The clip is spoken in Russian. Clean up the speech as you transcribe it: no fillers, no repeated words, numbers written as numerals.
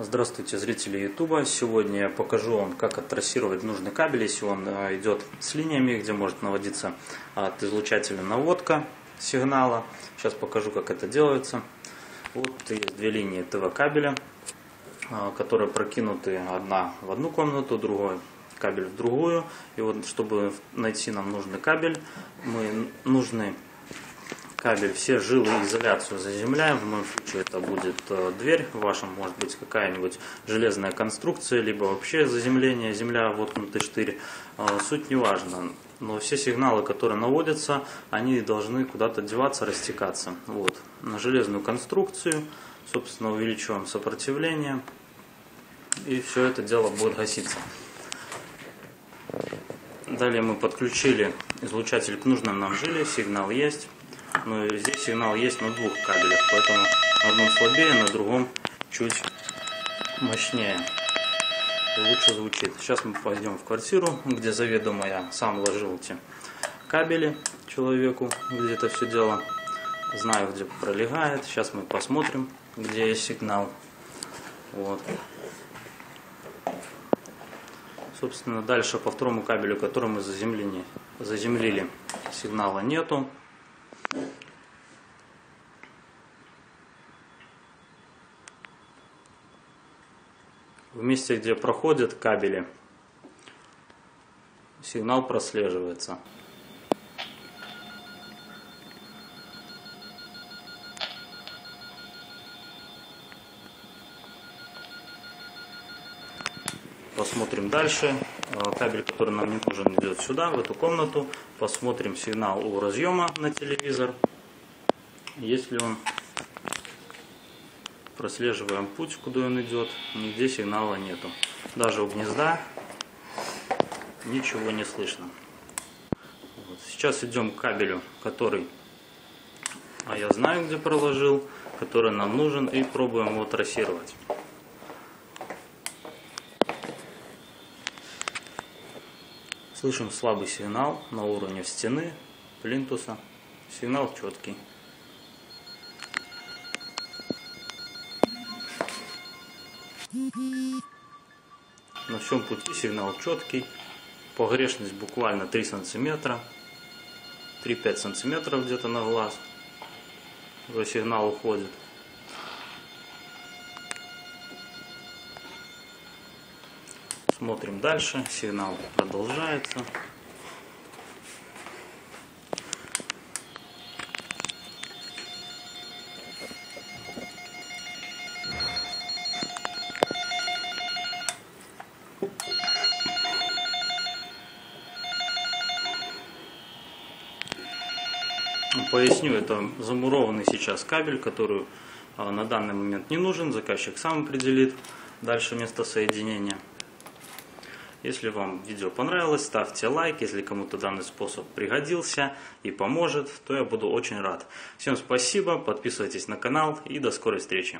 Здравствуйте, зрители YouTube. Сегодня я покажу вам, как оттрассировать нужный кабель, если он идет с линиями, где может наводиться от излучателя наводка сигнала. Сейчас покажу, как это делается. Вот есть две линии ТВ кабеля, которые прокинуты одна в одну комнату, другой кабель в другую. И вот, чтобы найти нам нужный кабель, мы нужный кабель, все жилы и изоляцию заземляем. В моем случае это будет дверь, в вашем может быть какая-нибудь железная конструкция, либо вообще заземление, земля, воткнутый штырь. Суть не важна, но все сигналы, которые наводятся, они должны куда-то деваться, растекаться. Вот. На железную конструкцию, собственно, увеличиваем сопротивление, и все это дело будет гаситься. Далее мы подключили излучатель к нужным нам жиле, сигнал есть. Но здесь сигнал есть на двух кабелях, поэтому на одном слабее, на другом чуть мощнее. Лучше звучит. Сейчас мы пойдем в квартиру, где заведомо я сам ложил эти кабели человеку, где это все дело. Знаю, где пролегает. Сейчас мы посмотрим, где есть сигнал. Вот. Собственно, дальше по второму кабелю, который мы заземлили, сигнала нету. В месте, где проходят кабели, сигнал прослеживается. Посмотрим дальше. Кабель, который нам не нужен, идет сюда, в эту комнату. Посмотрим сигнал у разъема на телевизор. Если он... Прослеживаем путь, куда он идет. Нигде сигнала нету. Даже у гнезда ничего не слышно. Вот. Сейчас идем к кабелю, который... А я знаю, где проложил. Который нам нужен. И пробуем его трассировать. Слышим слабый сигнал на уровне стены, плинтуса. Сигнал четкий. На всем пути сигнал четкий. Погрешность буквально 3 сантиметра. 3-5 сантиметров где-то на глаз. За сигнал уходит. Смотрим дальше, сигнал продолжается. Поясню, это замурованный сейчас кабель, который на данный момент не нужен. Заказчик сам определит дальше место соединения. Если вам видео понравилось, ставьте лайк. Если кому-то данный способ пригодился и поможет, то я буду очень рад. Всем спасибо, подписывайтесь на канал и до скорой встречи.